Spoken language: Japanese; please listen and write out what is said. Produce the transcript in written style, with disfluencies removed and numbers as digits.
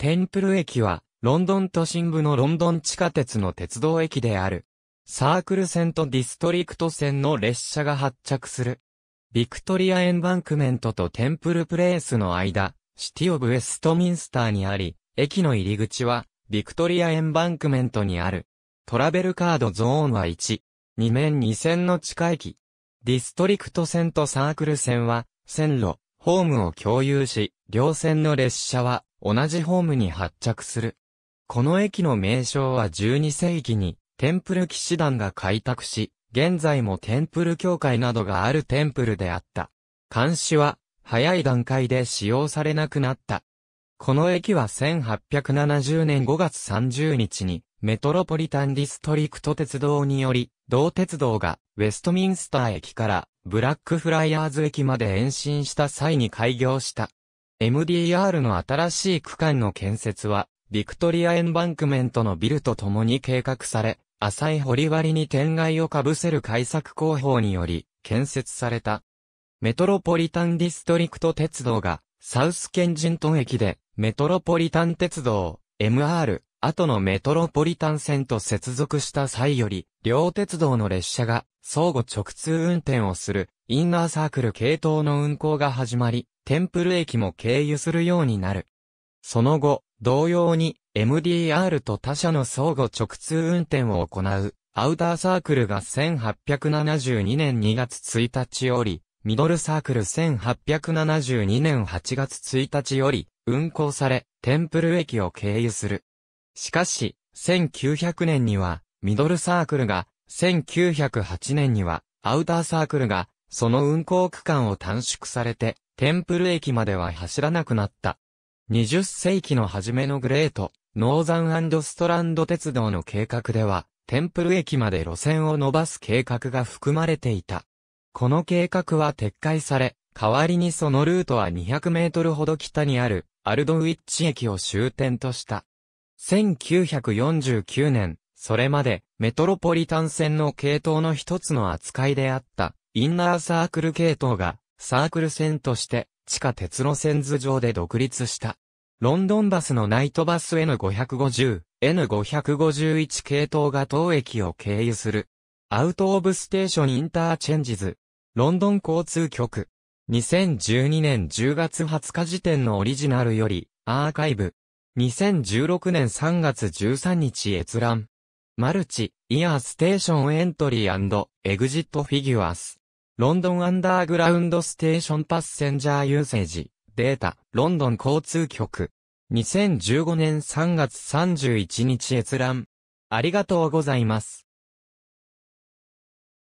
テンプル駅は、ロンドン都心部のロンドン地下鉄の鉄道駅である。サークル線とディストリクト線の列車が発着する。ビクトリア・エンバンクメントとテンプルプレースの間、シティ・オブ・ウェストミンスターにあり、駅の入り口は、ビクトリア・エンバンクメントにある。トラベルカードゾーンは1、2面2線の地下駅。ディストリクト線とサークル線は、線路、ホームを共有し、両線の列車は、同じホームに発着する。この駅の名称は12世紀に、テンプル騎士団が開拓し、現在もテンプル教会などがあるテンプルであった。監視は、早い段階で使用されなくなった。この駅は1870年5月30日に、メトロポリタンディストリクト鉄道により、同鉄道がウェストミンスター駅からブラックフライヤーズ駅まで延伸した際に開業した。MDR の新しい区間の建設は、ビクトリアエンバンクメントのビルと共に計画され、浅い掘割に天蓋をかぶせる開削工法により建設された。メトロポリタンディストリクト鉄道が、サウスケンジントン駅で、メトロポリタン鉄道、MR、後のメトロポリタン線と接続した際より、両鉄道の列車が相互直通運転をするインナーサークル系統の運行が始まり、テンプル駅も経由するようになる。その後、同様に MDR と他社の相互直通運転を行うアウターサークルが1872年2月1日より、ミドルサークル1872年8月1日より運行され、テンプル駅を経由する。しかし、1900年には、ミドルサークルが、1908年には、アウターサークルが、その運行区間を短縮されて、テンプル駅までは走らなくなった。20世紀の初めのグレート、ノーザン&ストランド鉄道の計画では、テンプル駅まで路線を伸ばす計画が含まれていた。この計画は撤回され、代わりにそのルートは200メートルほど北にある、アルドウィッチ駅を終点とした。1949年、それまでメトロポリタン線の系統の一つの扱いであったインナーサークル系統がサークル線として地下鉄路線図上で独立した。ロンドンバスのナイトバス N550、N551 系統が当駅を経由する。アウトオブステーションインターチェンジズ、ロンドン交通局。2012年10月20日時点のオリジナルよりアーカイブ。2016年3月13日閲覧。マルチ、イヤーステーションエントリー&エグジットフィギュアス。ロンドンアンダーグラウンドステーションパッセンジャーユーセージ。データ、ロンドン交通局。2015年3月31日閲覧。ありがとうございます。